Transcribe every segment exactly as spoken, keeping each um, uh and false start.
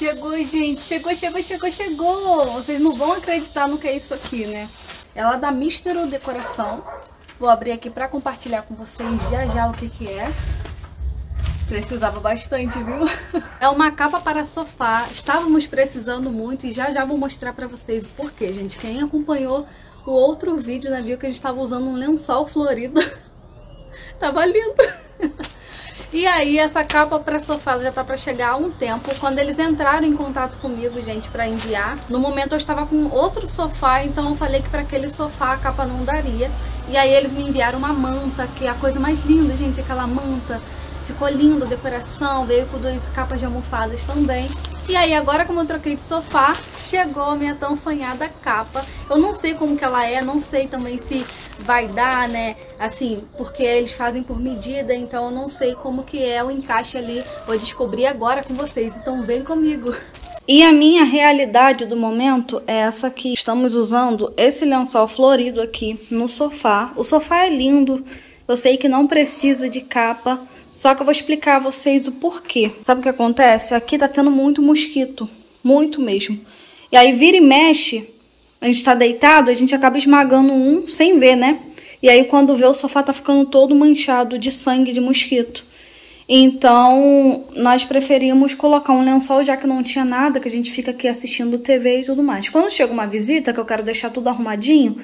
Chegou, gente, chegou, chegou, chegou, chegou. Vocês não vão acreditar no que é isso aqui, né? Ela é da Mistero Decoração. Vou abrir aqui pra compartilhar com vocês já já o que que é. Precisava bastante, viu? É uma capa para sofá. Estávamos precisando muito e já já vou mostrar pra vocês o porquê, gente. Quem acompanhou o outro vídeo, né, viu que a gente estava usando um lençol florido. Tava lindo. E aí, essa capa para sofá já tá para chegar há um tempo. Quando eles entraram em contato comigo, gente, para enviar, no momento eu estava com outro sofá, então eu falei que para aquele sofá a capa não daria. E aí eles me enviaram uma manta, que é a coisa mais linda, gente, aquela manta. Ficou linda a decoração, veio com duas capas de almofadas também. E aí, agora como eu troquei de sofá, chegou a minha tão sonhada capa. Eu não sei como que ela é, não sei também se vai dar, né, assim, porque eles fazem por medida, então eu não sei como que é o encaixe ali. Vou descobrir agora com vocês, então vem comigo. E a minha realidade do momento é essa aqui. Estamos usando esse lençol florido aqui no sofá. O sofá é lindo, eu sei que não precisa de capa. Só que eu vou explicar a vocês o porquê. Sabe o que acontece? Aqui tá tendo muito mosquito. Muito mesmo. E aí vira e mexe, a gente tá deitado, a gente acaba esmagando um sem ver, né? E aí quando vê, o sofá tá ficando todo manchado de sangue de mosquito. Então, nós preferimos colocar um lençol, já que não tinha nada, que a gente fica aqui assistindo tê vê e tudo mais. Quando chega uma visita, que eu quero deixar tudo arrumadinho,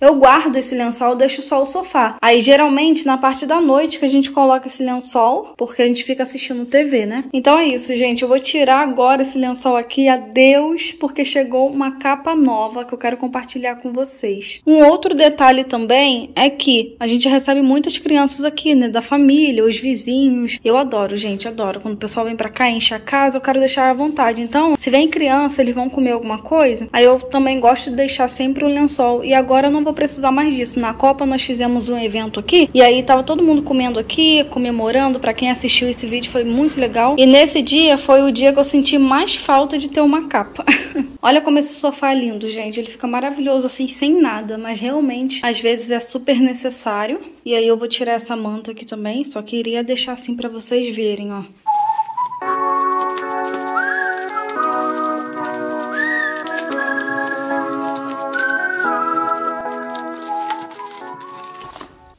eu guardo esse lençol, deixo só o sofá. Aí, geralmente, na parte da noite que a gente coloca esse lençol, porque a gente fica assistindo tê vê, né? Então é isso, gente. Eu vou tirar agora esse lençol aqui. Adeus, porque chegou uma capa nova que eu quero compartilhar com vocês. Um outro detalhe também é que a gente recebe muitas crianças aqui, né? Da família, os vizinhos. Eu adoro, gente, adoro. Quando o pessoal vem pra cá, enche a casa, eu quero deixar à vontade. Então, se vem criança, eles vão comer alguma coisa. Aí eu também gosto de deixar sempre o lençol. E agora eu não vou precisar mais disso. Na Copa nós fizemos um evento aqui, e aí tava todo mundo comendo aqui, comemorando. Pra quem assistiu esse vídeo foi muito legal, e nesse dia foi o dia que eu senti mais falta de ter uma capa. Olha como esse sofá é lindo, gente, ele fica maravilhoso assim, sem nada, mas realmente às vezes é super necessário. E aí eu vou tirar essa manta aqui também, só queria deixar assim pra vocês verem, ó.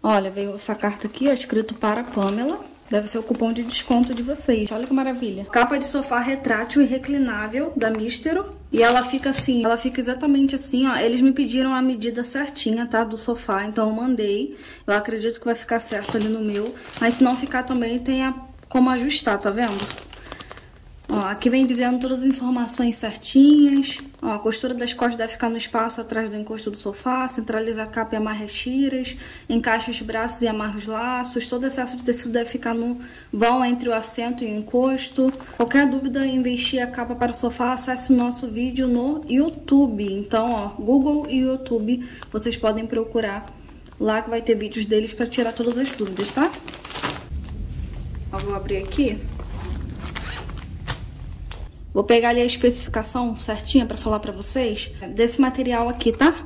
Olha, veio essa carta aqui, ó, escrito para Pâmela. Deve ser o cupom de desconto de vocês. Olha que maravilha. Capa de sofá retrátil e reclinável da Mistero. E ela fica assim, ela fica exatamente assim, ó. Eles me pediram a medida certinha, tá? Do sofá, então eu mandei. Eu acredito que vai ficar certo ali no meu. Mas se não ficar também, tem a... como ajustar, tá vendo? Ó, aqui vem dizendo todas as informações certinhas. Ó, a costura das costas deve ficar no espaço atrás do encosto do sofá. Centraliza a capa e amarra as tiras. Encaixa os braços e amarra os laços. Todo excesso de tecido deve ficar no vão entre o assento e o encosto. Qualquer dúvida em vestir a capa para o sofá, acesse o nosso vídeo no YouTube. Então, ó, Google e YouTube, vocês podem procurar lá que vai ter vídeos deles para tirar todas as dúvidas, tá? Ó, vou abrir aqui. Vou pegar ali a especificação certinha pra falar pra vocês desse material aqui, tá?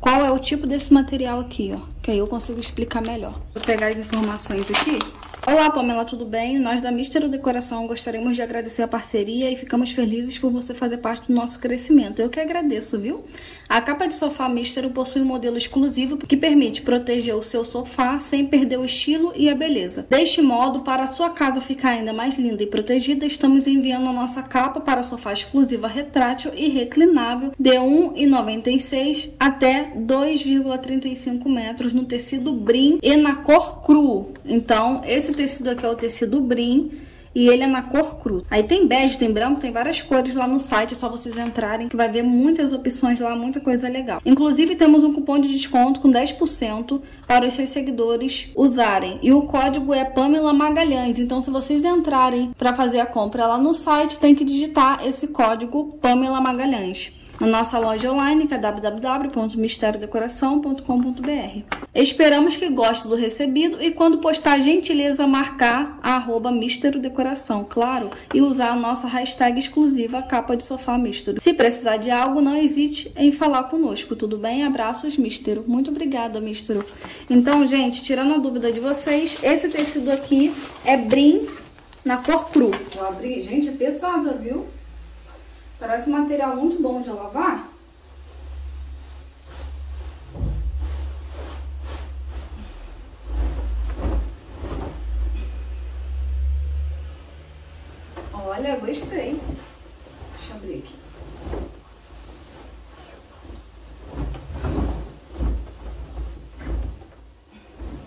Qual é o tipo desse material aqui, ó? Que aí eu consigo explicar melhor. Vou pegar as informações aqui. Olá, Pamela, tudo bem? Nós da Mistero Decoração gostaríamos de agradecer a parceria e ficamos felizes por você fazer parte do nosso crescimento. Eu que agradeço, viu? A capa de sofá Mistero possui um modelo exclusivo que permite proteger o seu sofá sem perder o estilo e a beleza. Deste modo, para a sua casa ficar ainda mais linda e protegida, estamos enviando a nossa capa para sofá exclusiva retrátil e reclinável de um vírgula noventa e seis até dois vírgula trinta e cinco metros no tecido BRIM e na cor CRÚ. Então, esse Esse tecido aqui é o tecido BRIM e ele é na cor CRU. Aí tem bege, tem branco, tem várias cores lá no site, é só vocês entrarem que vai ver muitas opções lá, muita coisa legal. Inclusive temos um cupom de desconto com dez por cento para os seus seguidores usarem. E o código é Pâmela Magalhães, então se vocês entrarem para fazer a compra lá no site, tem que digitar esse código Pâmela Magalhães. Na nossa loja online, que é w w w ponto mistero decoração ponto com ponto b r. Esperamos que goste do recebido e quando postar, gentileza, marcar a arroba Mistero Decoração, claro, e usar a nossa hashtag exclusiva capa de sofá Mistero. Se precisar de algo, não hesite em falar conosco, tudo bem? Abraços, Mistero. Muito obrigada, Mistero. Então, gente, tirando a dúvida de vocês, esse tecido aqui é BRIM na cor CRU. Vou abrir, gente, é pesada, viu? Parece um material muito bom de lavar. Olha, gostei. Deixa eu abrir aqui.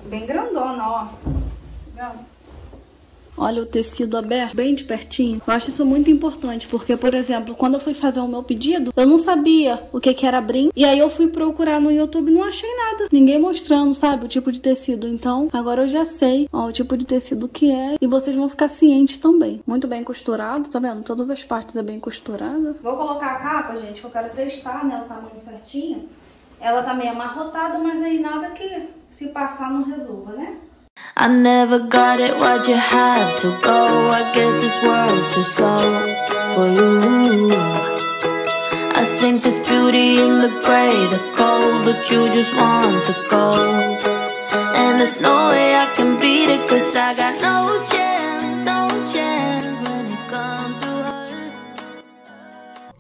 Bem grandona, ó. Tá vendo? Olha o tecido aberto, bem de pertinho. Eu acho isso muito importante, porque, por exemplo, quando eu fui fazer o meu pedido, eu não sabia o que que era BRIM. E aí eu fui procurar no YouTube e não achei nada. Ninguém mostrando, sabe, o tipo de tecido. Então, agora eu já sei, ó, o tipo de tecido que é. E vocês vão ficar cientes também. Muito bem costurado, tá vendo? Todas as partes é bem costurada. Vou colocar a capa, gente, que eu quero testar, né, o tamanho certinho. Ela tá meio amarrotada, mas aí nada que se passar não resolva, né? I never got it, why'd you have to go? I guess this world's too slow for you. I think there's beauty in the grey, the cold, but you just want the gold. And there's no way I can beat it, cause I got no chance, no chance when it comes to her.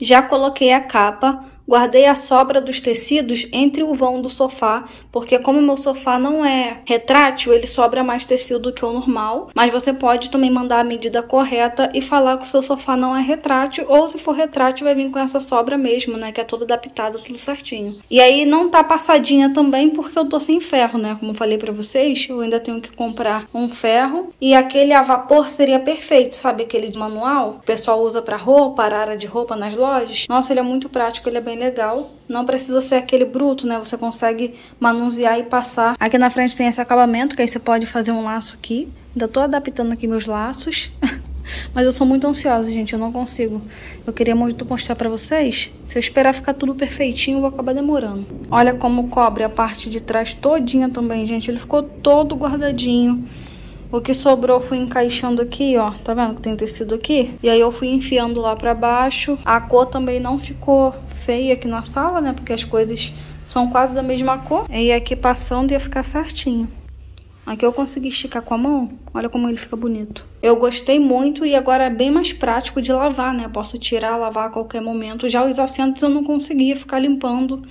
Já coloquei a capa. Guardei a sobra dos tecidos entre o vão do sofá, porque como o meu sofá não é retrátil, ele sobra mais tecido que o normal. Mas você pode também mandar a medida correta e falar que o seu sofá não é retrátil, ou se for retrátil vai vir com essa sobra mesmo, né, que é todo adaptado, tudo certinho. E aí não tá passadinha também, porque eu tô sem ferro, né, como eu falei pra vocês, eu ainda tenho que comprar um ferro. E aquele a vapor seria perfeito, sabe, aquele de manual, o pessoal usa pra roupa, arara de roupa nas lojas. Nossa, ele é muito prático, ele é bem legal, não precisa ser aquele bruto, né? Você consegue manusear e passar. Aqui na frente tem esse acabamento, que aí você pode fazer um laço aqui. Ainda tô adaptando aqui meus laços. Mas eu sou muito ansiosa, gente, eu não consigo. Eu queria muito mostrar pra vocês. Se eu esperar ficar tudo perfeitinho, eu vou acabar demorando. Olha como cobre a parte de trás todinha também, gente. Ele ficou todo guardadinho. O que sobrou eu fui encaixando aqui, ó. Tá vendo que tem tecido aqui? E aí eu fui enfiando lá pra baixo. A cor também não ficou feia aqui na sala, né? Porque as coisas são quase da mesma cor. E aqui passando ia ficar certinho. Aqui eu consegui esticar com a mão. Olha como ele fica bonito. Eu gostei muito e agora é bem mais prático de lavar, né? Posso tirar, lavar a qualquer momento. Já os assentos eu não conseguia ficar limpando.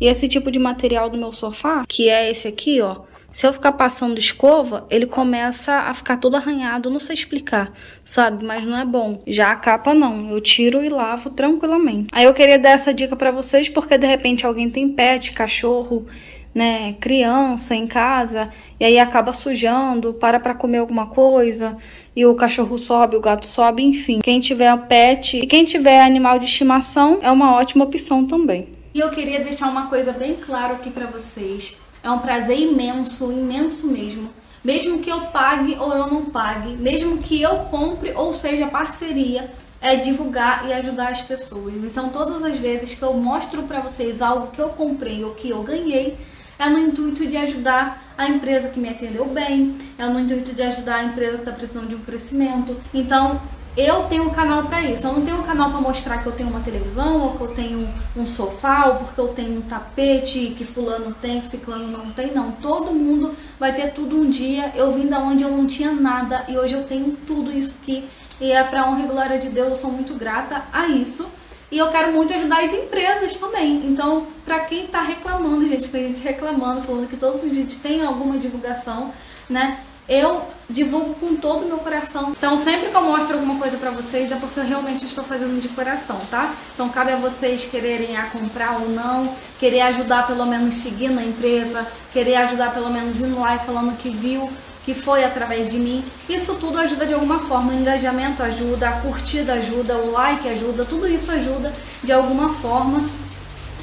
E esse tipo de material do meu sofá, que é esse aqui, ó. Se eu ficar passando escova, ele começa a ficar todo arranhado, eu não sei explicar, sabe? Mas não é bom. Já a capa não, eu tiro e lavo tranquilamente. Aí eu queria dar essa dica pra vocês, porque de repente alguém tem pet, cachorro, né, criança em casa, e aí acaba sujando, para pra comer alguma coisa, e o cachorro sobe, o gato sobe, enfim. Quem tiver pet e quem tiver animal de estimação, é uma ótima opção também. E eu queria deixar uma coisa bem clara aqui pra vocês. É um prazer imenso, imenso mesmo. Mesmo que eu pague ou eu não pague, mesmo que eu compre ou seja parceria, é divulgar e ajudar as pessoas. Então todas as vezes que eu mostro pra vocês algo que eu comprei ou que eu ganhei, é no intuito de ajudar a empresa que me atendeu bem, é no intuito de ajudar a empresa que tá precisando de um crescimento. Então eu tenho um canal pra isso. Eu não tenho um canal pra mostrar que eu tenho uma televisão, ou que eu tenho um sofá, ou porque eu tenho um tapete que fulano tem, que ciclano não tem, não. Todo mundo vai ter tudo um dia. Eu vim da onde eu não tinha nada e hoje eu tenho tudo isso aqui. E é pra honra e glória de Deus, eu sou muito grata a isso. E eu quero muito ajudar as empresas também. Então, pra quem tá reclamando, gente, tem gente reclamando, falando que todos os vídeos têm alguma divulgação, né? Eu divulgo com todo o meu coração. Então sempre que eu mostro alguma coisa pra vocês é porque eu realmente estou fazendo de coração, tá? Então cabe a vocês quererem a comprar ou não, querer ajudar pelo menos seguindo a empresa, querer ajudar pelo menos indo lá e falando que viu, que foi através de mim. Isso tudo ajuda de alguma forma. O engajamento ajuda, a curtida ajuda, o like ajuda, tudo isso ajuda de alguma forma.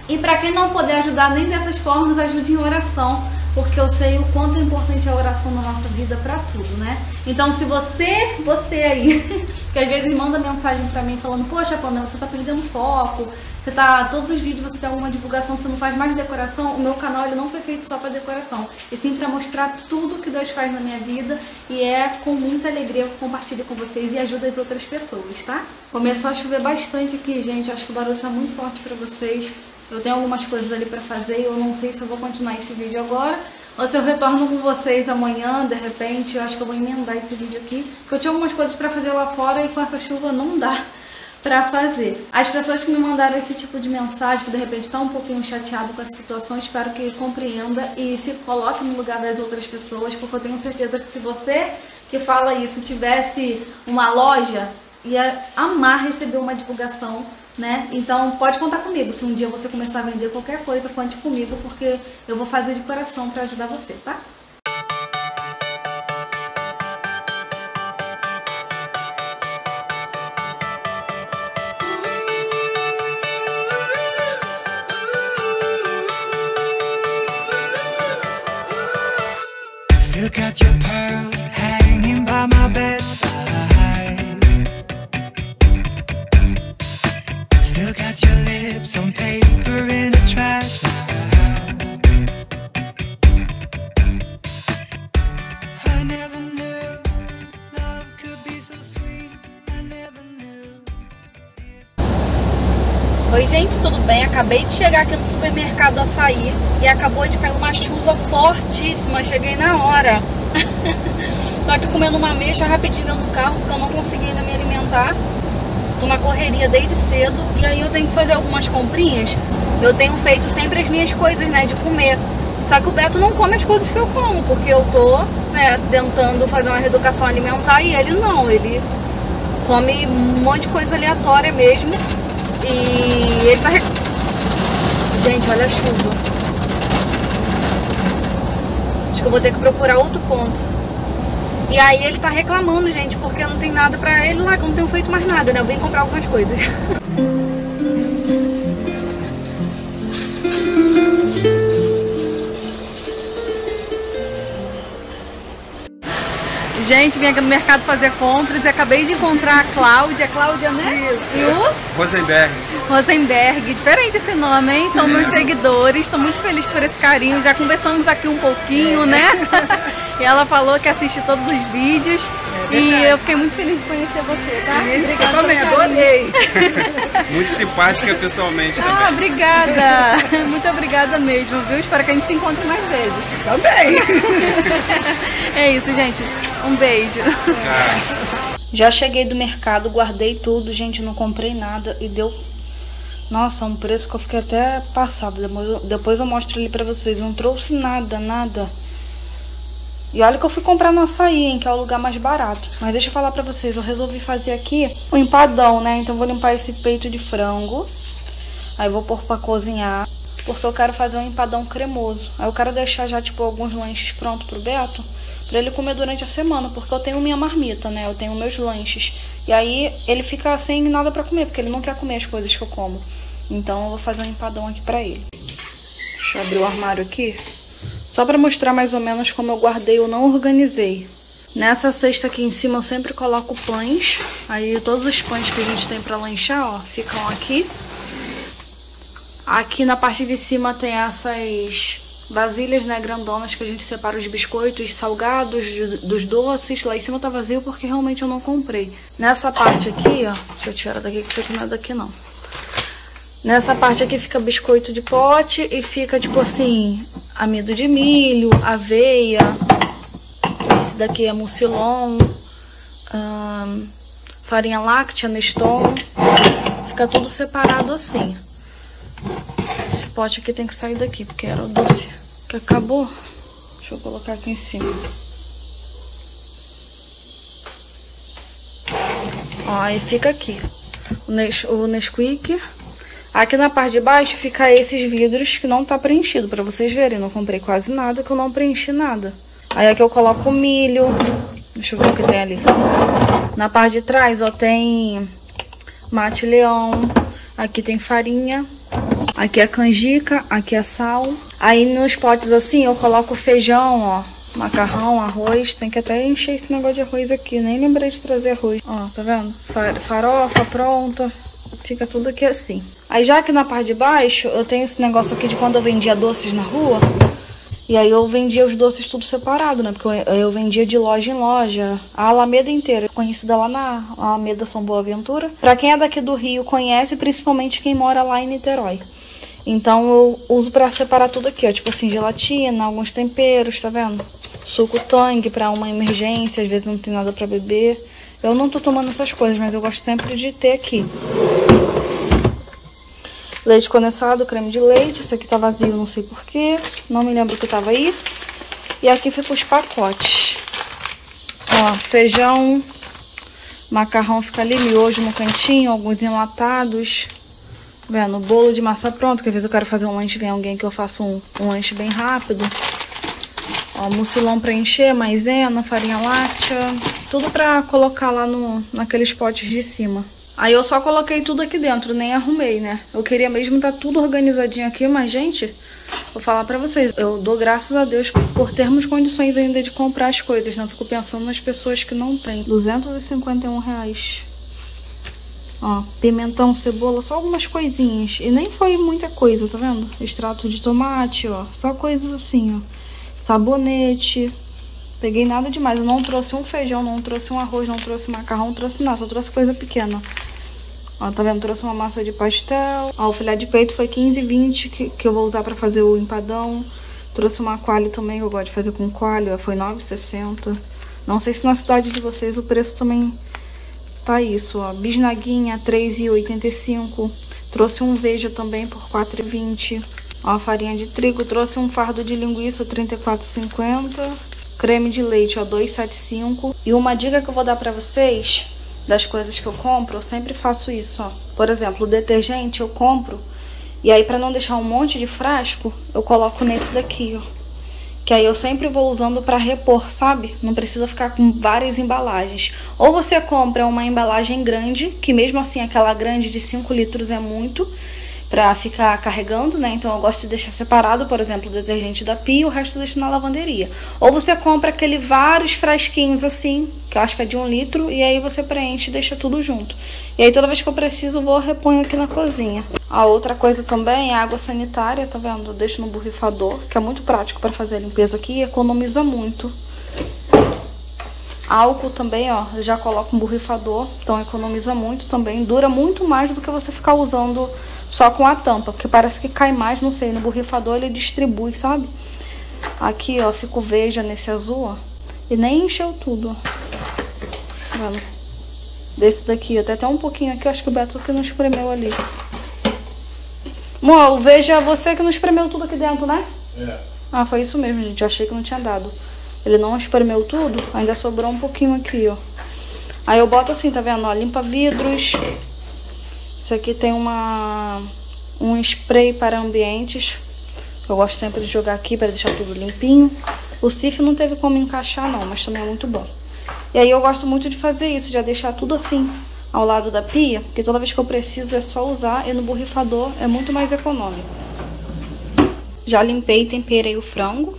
E pra quem não puder ajudar nem dessas formas, ajude em oração. Porque eu sei o quanto é importante a oração na nossa vida pra tudo, né? Então se você, você aí, que às vezes manda mensagem pra mim falando, poxa, Pamela, você tá perdendo foco, você tá, todos os vídeos você tem alguma divulgação, você não faz mais decoração, o meu canal ele não foi feito só pra decoração, e sim pra mostrar tudo que Deus faz na minha vida, e é com muita alegria que eu compartilho com vocês e ajudo as outras pessoas, tá? Começou a chover bastante aqui, gente, acho que o barulho tá muito forte pra vocês. Eu tenho algumas coisas ali pra fazer e eu não sei se eu vou continuar esse vídeo agora ou se eu retorno com vocês amanhã, de repente. Eu acho que eu vou emendar esse vídeo aqui, porque eu tinha algumas coisas pra fazer lá fora e com essa chuva não dá. para fazer. As pessoas que me mandaram esse tipo de mensagem, que de repente está um pouquinho chateado com a situação, espero que compreenda e se coloque no lugar das outras pessoas, porque eu tenho certeza que se você que fala isso tivesse uma loja, ia amar receber uma divulgação, né? Então pode contar comigo, se um dia você começar a vender qualquer coisa, conte comigo, porque eu vou fazer de coração para ajudar você, tá? Still got your pearls hanging by my bedside. Still got your lips on paper in a trash can. I never knew love could be so sweet. I never knew. Oi gente, tudo bem? Acabei de chegar aqui no supermercado Açaí e acabou de cair uma chuva fortíssima, cheguei na hora. Tô aqui comendo uma ameixa rapidinho no carro, porque eu não consegui ainda me alimentar. Uma correria desde cedo. E aí eu tenho que fazer algumas comprinhas. Eu tenho feito sempre as minhas coisas, né, de comer. Só que o Beto não come as coisas que eu como, porque eu tô, né, tentando fazer uma reeducação alimentar e ele não. Ele come um monte de coisa aleatória mesmo. E ele tá... Gente, olha a chuva. Que eu vou ter que procurar outro ponto. E aí ele tá reclamando, gente, porque não tem nada pra ele lá, que eu não tenho feito mais nada, né? Eu vim comprar algumas coisas. Gente, vim aqui no mercado fazer compras e acabei de encontrar a Cláudia. Cláudia, né? Isso. E o? Rosenberg. Rosenberg. Diferente esse nome, hein? São meus seguidores. Estou muito feliz por esse carinho. Já conversamos aqui um pouquinho, né? E ela falou que assiste todos os vídeos. É, e eu fiquei muito feliz de conhecer você, tá? Sim, obrigada. Eu também, adorei. Muito simpática pessoalmente também. Ah, obrigada. Muito obrigada mesmo, viu? Espero que a gente se encontre mais vezes. Também. É isso, gente. Um beijo. Tchau. Já cheguei do mercado, guardei tudo, gente, não comprei nada e deu... Nossa, um preço que eu fiquei até passado. Depois eu mostro ali pra vocês. Não trouxe nada, nada. E olha que eu fui comprar no Açaí, hein, que é o lugar mais barato. Mas deixa eu falar pra vocês, eu resolvi fazer aqui um empadão, né? Então eu vou limpar esse peito de frango. Aí eu vou pôr pra cozinhar, porque eu quero fazer um empadão cremoso. Aí eu quero deixar já, tipo, alguns lanches prontos pro Beto, pra ele comer durante a semana, porque eu tenho minha marmita, né? Eu tenho meus lanches. E aí ele fica sem nada pra comer, porque ele não quer comer as coisas que eu como. Então eu vou fazer um empadão aqui pra ele. Deixa eu abrir o armário aqui, só pra mostrar mais ou menos como eu guardei ou não organizei. Nessa cesta aqui em cima eu sempre coloco pães. Aí todos os pães que a gente tem pra lanchar, ó, ficam aqui. Aqui na parte de cima tem essas vasilhas, né, grandonas, que a gente separa os biscoitos salgados dos doces. Lá em cima tá vazio porque realmente eu não comprei. Nessa parte aqui, ó, deixa eu tirar daqui que isso aqui não é daqui não. Nessa parte aqui fica biscoito de pote e fica tipo assim, amido de milho, aveia. Esse daqui é mucilon, hum, farinha láctea, Neston. Fica tudo separado assim. Esse pote aqui tem que sair daqui, porque era o doce que acabou. Deixa eu colocar aqui em cima. Ó, aí fica aqui o Nesquik. Aqui na parte de baixo fica esses vidros que não tá preenchido, pra vocês verem. Eu não comprei quase nada, que eu não preenchi nada. Aí aqui eu coloco milho. Deixa eu ver o que tem ali. Na parte de trás, ó, tem mate leão. Aqui tem farinha. Aqui é canjica. Aqui é sal. Aí nos potes assim eu coloco feijão, ó, macarrão, arroz. Tem que até encher esse negócio de arroz aqui. Nem lembrei de trazer arroz. Ó, tá vendo? Farofa pronta. Fica tudo aqui assim. Aí já aqui na parte de baixo, eu tenho esse negócio aqui de quando eu vendia doces na rua. E aí eu vendia os doces tudo separado, né? Porque eu, eu vendia de loja em loja. A Alameda inteira, conhecida lá na Alameda São Boaventura. Pra quem é daqui do Rio conhece, principalmente quem mora lá em Niterói. Então eu uso pra separar tudo aqui, ó. Tipo assim, gelatina, alguns temperos, tá vendo? Suco Tang pra uma emergência, às vezes não tem nada pra beber. Eu não tô tomando essas coisas, mas eu gosto sempre de ter aqui. Leite condensado, creme de leite. Esse aqui tá vazio, não sei porquê. Não me lembro que tava aí. E aqui ficam os pacotes. Ó, feijão, macarrão fica ali, miojo no cantinho, alguns enlatados. Vendo, bolo de massa pronto, que às vezes eu quero fazer um lanche, vem alguém que eu faço um, um lanche bem rápido. Ó, mucilão pra encher, maisena, farinha láctea, tudo pra colocar lá no, naqueles potes de cima. Aí eu só coloquei tudo aqui dentro, nem arrumei, né? Eu queria mesmo tá tudo organizadinho aqui, mas, gente, vou falar pra vocês, eu dou graças a Deus por termos condições ainda de comprar as coisas, não fico pensando nas pessoas que não têm. duzentos e cinquenta e um reais. Ó, pimentão, cebola, só algumas coisinhas. E nem foi muita coisa, tá vendo? Extrato de tomate, ó. Só coisas assim, ó. Sabonete. Peguei nada demais. Eu não trouxe um feijão, não trouxe um arroz, não trouxe macarrão, não trouxe nada. Só trouxe coisa pequena. Ó, tá vendo? Trouxe uma massa de pastel. Ó, o filé de peito foi quinze e vinte que, que eu vou usar pra fazer o empadão. Trouxe uma coalho também, que eu gosto de fazer com coalho. Foi nove e sessenta. Não sei se na cidade de vocês o preço também... Tá isso, ó, bisnaguinha, três e oitenta e cinco, trouxe um veja também por quatro e vinte, ó, farinha de trigo, trouxe um fardo de linguiça, trinta e quatro e cinquenta, creme de leite, ó, dois e setenta e cinco. E uma dica que eu vou dar pra vocês, das coisas que eu compro, eu sempre faço isso, ó, por exemplo, o detergente eu compro, e aí pra não deixar um monte de frasco, eu coloco nesse daqui, ó. Que aí eu sempre vou usando pra repor, sabe? Não precisa ficar com várias embalagens. Ou você compra uma embalagem grande, que mesmo assim aquela grande de cinco litros é muito, pra ficar carregando, né? Então eu gosto de deixar separado, por exemplo, o detergente da pia, o resto eu deixo na lavanderia. Ou você compra aquele vários frasquinhos assim, que eu acho que é de um litro, e aí você preenche e deixa tudo junto. E aí toda vez que eu preciso, eu vou reponho aqui na cozinha. A outra coisa também é água sanitária, tá vendo? Eu deixo no borrifador, que é muito prático pra fazer a limpeza aqui e economiza muito. Álcool também, ó, eu já coloco um borrifador, então economiza muito também. Dura muito mais do que você ficar usando só com a tampa, porque parece que cai mais, não sei, no borrifador ele distribui, sabe? Aqui, ó, fico veja nesse azul, ó, e nem encheu tudo, ó. Tá vendo? Desse daqui, até até um pouquinho aqui, acho que o Beto que não espremeu ali. Amor, veja você que não espremeu tudo aqui dentro, né? É. Ah, foi isso mesmo, gente. Eu achei que não tinha dado. Ele não espremeu tudo, ainda sobrou um pouquinho aqui, ó. Aí eu boto assim, tá vendo? Ó, limpa vidros. Isso aqui tem uma... um spray para ambientes. Eu gosto sempre de jogar aqui para deixar tudo limpinho. O Cif não teve como encaixar, não, mas também é muito bom. E aí eu gosto muito de fazer isso, de deixar tudo assim ao lado da pia, porque toda vez que eu preciso é só usar e no borrifador é muito mais econômico. Já limpei e temperei o frango.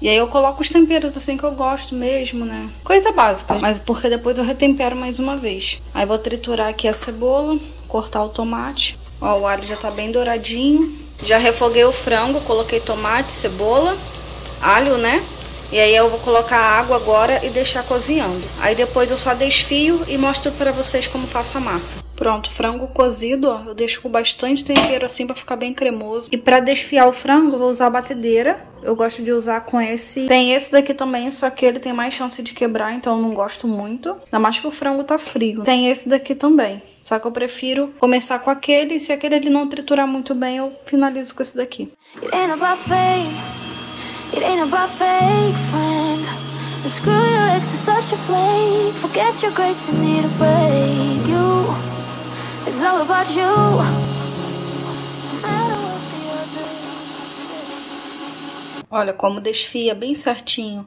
E aí eu coloco os temperos assim que eu gosto mesmo, né? Coisa básica, mas porque depois eu retempero mais uma vez. Aí vou triturar aqui a cebola, cortar o tomate. Ó, o alho já tá bem douradinho. Já refoguei o frango, coloquei tomate, cebola, alho, né? E aí eu vou colocar a água agora e deixar cozinhando. Aí depois eu só desfio e mostro pra vocês como faço a massa. Pronto, frango cozido, ó. Eu deixo com bastante tempero assim pra ficar bem cremoso. E pra desfiar o frango eu vou usar a batedeira. Eu gosto de usar com esse... Tem esse daqui também, só que ele tem mais chance de quebrar, então eu não gosto muito. Ainda mais que o frango tá frio. Tem esse daqui também. Só que eu prefiro começar com aquele. E se aquele ele não triturar muito bem, eu finalizo com esse daqui. It ain't about fake friends. Screw your ex, it's such a flake. Forget your grades, you need a break. You, it's all about you. Olha como desfia bem certinho.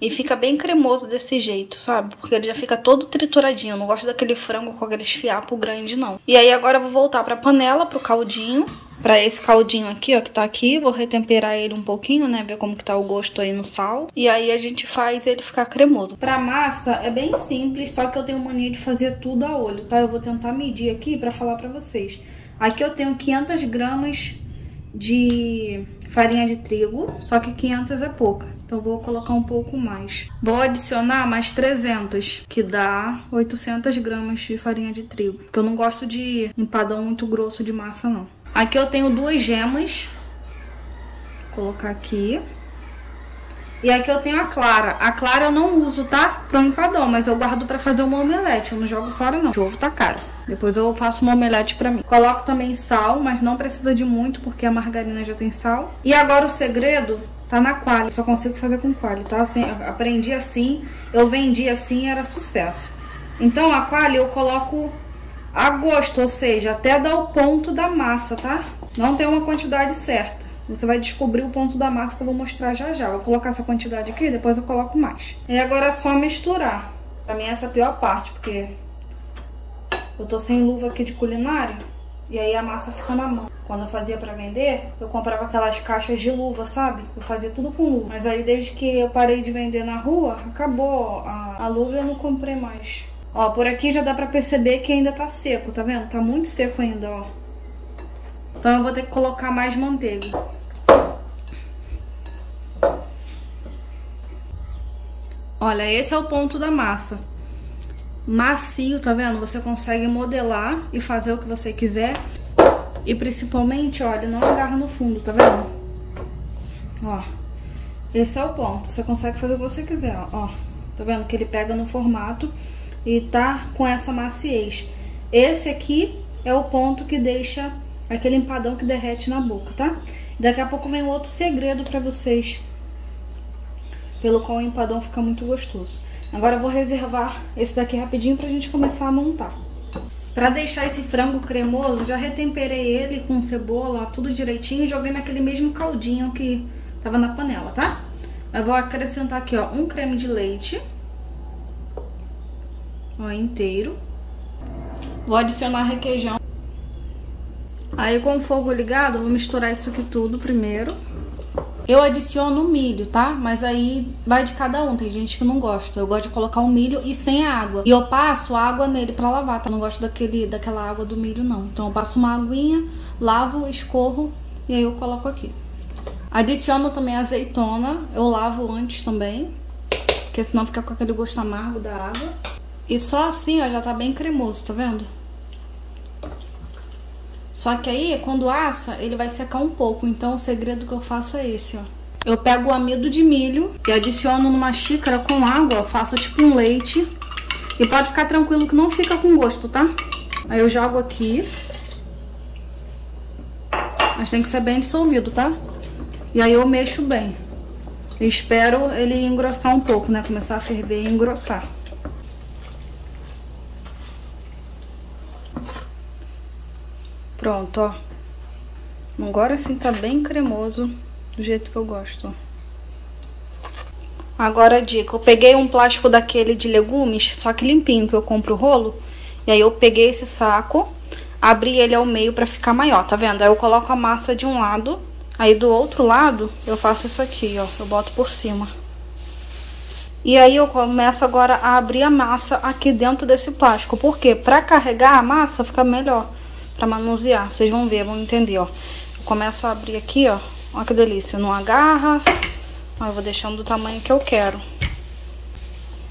E fica bem cremoso desse jeito, sabe? Porque ele já fica todo trituradinho. Eu não gosto daquele frango com aquele fiapo grande, não. E aí agora eu vou voltar pra panela, pro caldinho. Pra esse caldinho aqui, ó, que tá aqui, vou retemperar ele um pouquinho, né? Ver como que tá o gosto aí no sal. E aí a gente faz ele ficar cremoso. Pra massa é bem simples, só que eu tenho mania de fazer tudo a olho, tá? Eu vou tentar medir aqui pra falar pra vocês. Aqui eu tenho quinhentas gramas de farinha de trigo, só que quinhentas é pouca. Então eu vou colocar um pouco mais. Vou adicionar mais trezentas, que dá oitocentas gramas de farinha de trigo. Porque eu não gosto de empadão muito grosso de massa, não. Aqui eu tenho duas gemas. Vou colocar aqui. E aqui eu tenho a clara. A clara eu não uso, tá? Para um empadão, mas eu guardo para fazer uma omelete. Eu não jogo fora, não. O ovo tá caro. Depois eu faço uma omelete para mim. Coloco também sal, mas não precisa de muito, porque a margarina já tem sal. E agora o segredo tá na qualidade. Só consigo fazer com qualidade, tá? Assim, aprendi assim, eu vendi assim, era sucesso. Então a qualidade eu coloco a gosto, ou seja, até dar o ponto da massa, tá? Não tem uma quantidade certa. Você vai descobrir o ponto da massa que eu vou mostrar já já. Eu vou colocar essa quantidade aqui, depois eu coloco mais. E agora é só misturar. Pra mim essa é a pior parte, porque eu tô sem luva aqui de culinária. E aí a massa fica na mão. Quando eu fazia pra vender, eu comprava aquelas caixas de luva, sabe? Eu fazia tudo com luva. Mas aí desde que eu parei de vender na rua, acabou a, a luva e eu não comprei mais. Ó, por aqui já dá pra perceber que ainda tá seco, tá vendo? Tá muito seco ainda, ó. Então eu vou ter que colocar mais manteiga. Olha, esse é o ponto da massa. Macio, tá vendo? Você consegue modelar e fazer o que você quiser. E principalmente, olha, não agarra no fundo, tá vendo? Ó, esse é o ponto. Você consegue fazer o que você quiser, ó. Tá vendo que ele pega no formato e tá com essa maciez. Esse aqui é o ponto que deixa aquele empadão que derrete na boca, tá? Daqui a pouco vem outro segredo pra vocês, pelo qual o empadão fica muito gostoso. Agora eu vou reservar esse daqui rapidinho pra gente começar a montar. Pra deixar esse frango cremoso, já retemperei ele com cebola, tudo direitinho, e joguei naquele mesmo caldinho que tava na panela, tá? Eu vou acrescentar aqui, ó, um creme de leite, ó, inteiro. Vou adicionar requeijão. Aí com o fogo ligado, eu vou misturar isso aqui tudo primeiro. Eu adiciono o milho, tá? Mas aí vai de cada um, tem gente que não gosta. Eu gosto de colocar o milho e sem a água. E eu passo água nele pra lavar, tá? Eu não gosto daquele, daquela água do milho, não. Então eu passo uma aguinha, lavo, escorro e aí eu coloco aqui. Adiciono também a azeitona, eu lavo antes também, porque senão fica com aquele gosto amargo da água. E só assim, ó, já tá bem cremoso, tá vendo? Só que aí, quando assa, ele vai secar um pouco. Então, o segredo que eu faço é esse, ó. Eu pego o amido de milho e adiciono numa xícara com água, ó. Faço tipo um leite. E pode ficar tranquilo que não fica com gosto, tá? Aí eu jogo aqui. Mas tem que ser bem dissolvido, tá? E aí eu mexo bem. E espero ele engrossar um pouco, né? Começar a ferver e engrossar. Pronto, ó. Agora sim tá bem cremoso, do jeito que eu gosto. Agora a dica, eu peguei um plástico daquele de legumes, só que limpinho, que eu compro o rolo. E aí eu peguei esse saco, abri ele ao meio pra ficar maior, tá vendo? Aí eu coloco a massa de um lado, aí do outro lado eu faço isso aqui, ó. Eu boto por cima. E aí eu começo agora a abrir a massa aqui dentro desse plástico. Por quê? Pra carregar a massa fica melhor. Pra manusear, vocês vão ver, vão entender, ó. Eu começo a abrir aqui, ó. Olha que delícia, não agarra. Ó, eu vou deixando do tamanho que eu quero.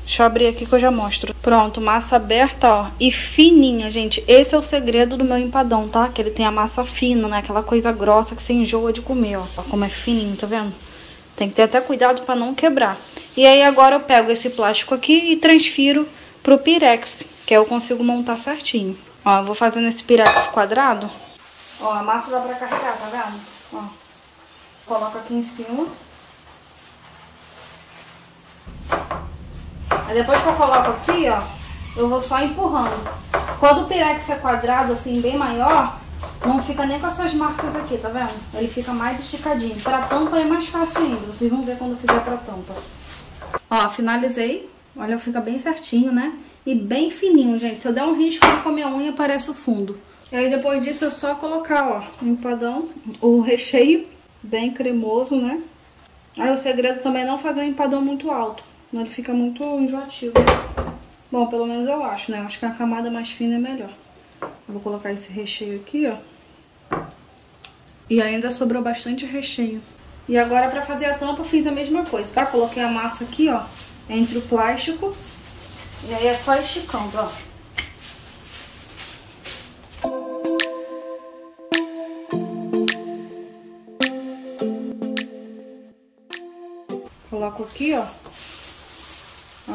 Deixa eu abrir aqui que eu já mostro. Pronto, massa aberta, ó. E fininha, gente. Esse é o segredo do meu empadão, tá? Que ele tem a massa fina, né? Aquela coisa grossa que você enjoa de comer, ó. Ó como é fininho, tá vendo? Tem que ter até cuidado pra não quebrar. E aí agora eu pego esse plástico aqui e transfiro pro pirex, que aí eu consigo montar certinho. Ó, eu vou fazendo esse pirex quadrado. Ó, a massa dá pra carregar, tá vendo? Ó, coloco aqui em cima. Aí depois que eu coloco aqui, ó, eu vou só empurrando. Quando o pirex é quadrado, assim, bem maior, não fica nem com essas marcas aqui, tá vendo? Ele fica mais esticadinho. Pra tampa é mais fácil ainda, vocês vão ver quando eu fizer pra tampa. Ó, finalizei. Olha, fica bem certinho, né? E bem fininho, gente. Se eu der um risco com a minha unha, aparece o fundo. E aí depois disso é só colocar, ó, o empadão, o recheio, bem cremoso, né? Aí o segredo também é não fazer um empadão muito alto, senão ele fica muito enjoativo. Bom, pelo menos eu acho, né? Acho que a camada mais fina é melhor. Eu vou colocar esse recheio aqui, ó. E ainda sobrou bastante recheio. E agora pra fazer a tampa eu fiz a mesma coisa, tá? Coloquei a massa aqui, ó, entre o plástico. E aí é só esticando, ó. Coloco coloco aqui, ó.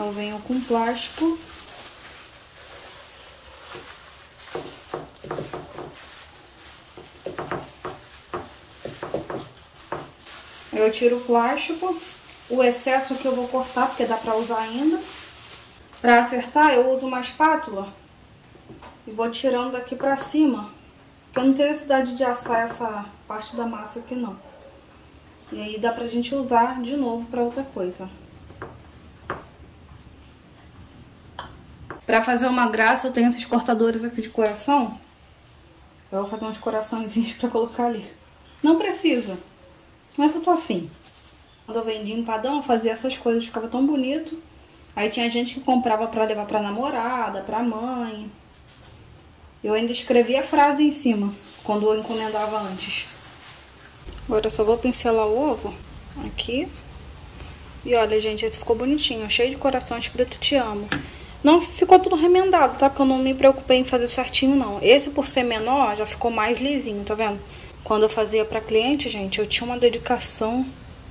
Eu venho com plástico. Eu tiro o plástico, o excesso que eu vou cortar, porque dá pra usar ainda. Pra acertar, eu uso uma espátula e vou tirando daqui pra cima. Porque eu não tenho necessidade de assar essa parte da massa aqui, não. E aí dá pra gente usar de novo pra outra coisa. Pra fazer uma graça, eu tenho esses cortadores aqui de coração. Eu vou fazer uns coraçõezinhos pra colocar ali. Não precisa, mas eu tô afim. Quando eu vendia empadão, eu fazia essas coisas, ficava tão bonito. Aí tinha gente que comprava pra levar pra namorada, pra mãe. Eu ainda escrevia a frase em cima, quando eu encomendava antes. Agora eu só vou pincelar o ovo aqui. E olha, gente, esse ficou bonitinho, cheio de coração escrito te amo. Não ficou tudo remendado, tá? Porque eu não me preocupei em fazer certinho, não. Esse, por ser menor, já ficou mais lisinho, tá vendo? Quando eu fazia pra cliente, gente, eu tinha uma dedicação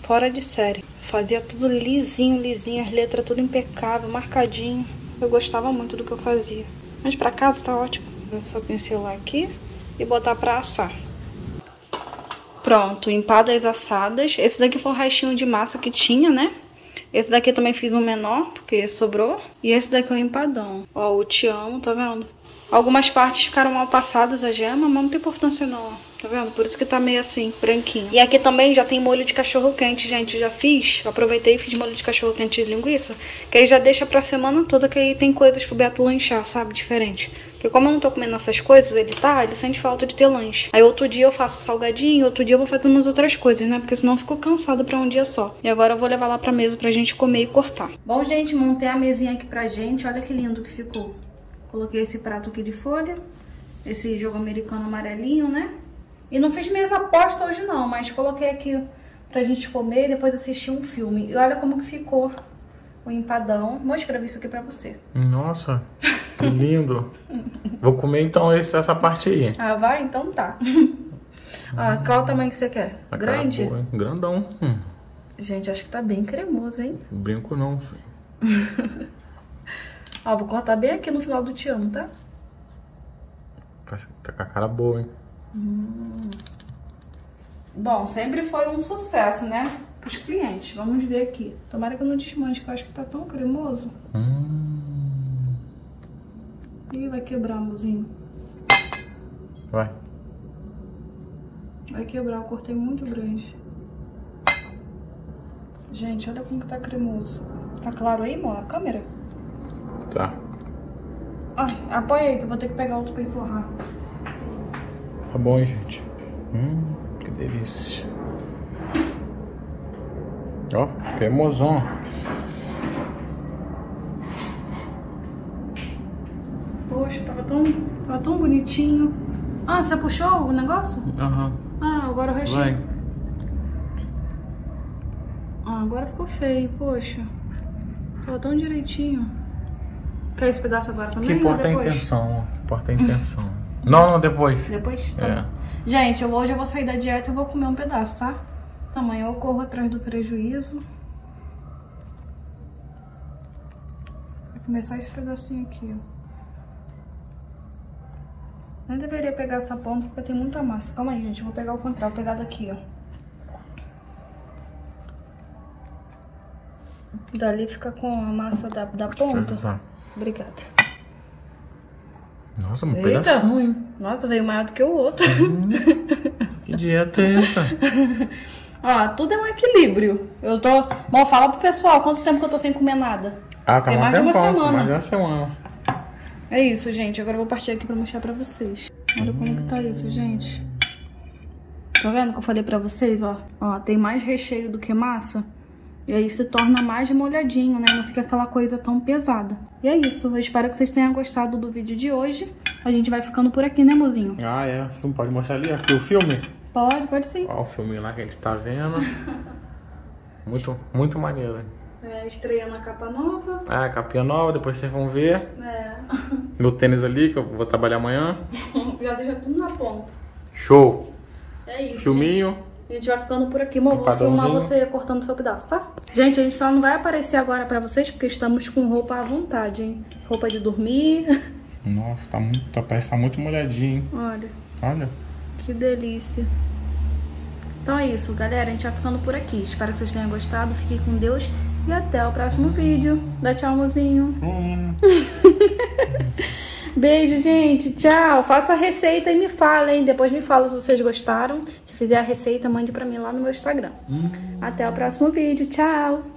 fora de série. Eu fazia tudo lisinho, lisinho, as letras tudo impecável, marcadinho. Eu gostava muito do que eu fazia. Mas pra casa tá ótimo. Vou só pincelar aqui e botar pra assar. Pronto, empadas assadas. Esse daqui foi um restinho de massa que tinha, né? Esse daqui eu também fiz um menor, porque sobrou. E esse daqui é um empadão. Ó, o te amo, tá vendo? Algumas partes ficaram mal passadas a gema, mas não tem importância não, ó. Tá vendo? Por isso que tá meio assim, branquinho. E aqui também já tem molho de cachorro quente, gente. Eu já fiz, aproveitei e fiz molho de cachorro quente de linguiça. Que aí já deixa pra semana toda, que aí tem coisas pro Beto lanchar, sabe? Diferente. Porque como eu não tô comendo essas coisas, ele tá, ele sente falta de ter lanche. Aí outro dia eu faço salgadinho, outro dia eu vou fazer umas outras coisas, né? Porque senão eu fico cansada pra um dia só. E agora eu vou levar lá pra mesa pra gente comer e cortar. Bom, gente, montei a mesinha aqui pra gente. Olha que lindo que ficou. Coloquei esse prato aqui de folha, esse jogo americano amarelinho, né? E não fiz minhas apostas hoje não, mas coloquei aqui pra gente comer e depois assistir um filme. E olha como que ficou o empadão. Vou escrever isso aqui pra você. Nossa, que lindo. Vou comer então esse, essa parte aí. Ah, vai? Então tá. Ah, qual o tamanho que você quer? A grande? Boa, grandão. Hum. Gente, acho que tá bem cremoso, hein? Brinco não, filho. Ó, vou cortar bem aqui no final do te amo, tá? Tá com a cara boa, hein? Hum. Bom, sempre foi um sucesso, né? Pros clientes. Vamos ver aqui. Tomara que eu não desmanche, que eu acho que tá tão cremoso. Hum. Ih, vai quebrar, mozinho. Vai. Vai quebrar, eu cortei muito grande. Gente, olha como que tá cremoso. Tá claro aí, amor? A câmera? Tá. Ai, apoia aí que eu vou ter que pegar outro pra empurrar. Tá bom, gente. Hum, que delícia. Ó, cremosão. Poxa, tava tão, tava tão bonitinho. Ah, você puxou o negócio? Aham. Uhum. Ah, agora o recheio. Vai. Ah, agora ficou feio, poxa. Tava tão direitinho. Quer esse pedaço agora também? Que importa a intenção, que importa a intenção. Não, não, depois. Depois? Tá. É. Gente, eu, hoje eu vou sair da dieta e vou comer um pedaço, tá? Amanhã eu corro atrás do prejuízo. Vou comer só esse pedacinho aqui, ó. Não deveria pegar essa ponta porque tem muita massa. Calma aí, gente. Eu vou pegar o contrário, vou pegar daqui, ó. Dali fica com a massa da, da ponta. Tá. Obrigada. Nossa, um pedaço, hein? Nossa, veio maior do que o outro. Hum, que dieta é essa? Ó, tudo é um equilíbrio. Eu tô... Bom, fala pro pessoal quanto tempo que eu tô sem comer nada. Ah, tá. Tem mais de uma semana. Mais de uma semana. É isso, gente. Agora eu vou partir aqui pra mostrar pra vocês. Olha hum. como que tá isso, gente. Tá vendo que eu falei pra vocês, ó? Ó, tem mais recheio do que massa. E aí se torna mais molhadinho, né? Não fica aquela coisa tão pesada. E é isso. Eu espero que vocês tenham gostado do vídeo de hoje. A gente vai ficando por aqui, né, mozinho? Ah, é. Pode mostrar ali o filme? Pode, pode sim. Olha o filme lá que a gente tá vendo. Muito, muito maneiro. É, estreia na capa nova. Ah, capinha nova. Depois vocês vão ver. É. Meu tênis ali, que eu vou trabalhar amanhã. Já deixa tudo na ponta. Show. É isso, filminho. Gente. A gente vai ficando por aqui, mas eu vou filmar você cortando seu pedaço, tá? Gente, a gente só não vai aparecer agora pra vocês porque estamos com roupa à vontade, hein? Roupa de dormir. Nossa, tá muito, tá, parece que tá muito molhadinho, hein? Olha. Olha. Que delícia. Então é isso, galera. A gente vai ficando por aqui. Espero que vocês tenham gostado. Fiquem com Deus e até o próximo vídeo. Dá tchau, mozinho. Hum. Beijo, gente. Tchau. Faça a receita e me fala, hein? Depois me fala se vocês gostaram. Se fizer a receita, mande pra mim lá no meu Instagram. Hum. Até o próximo vídeo. Tchau.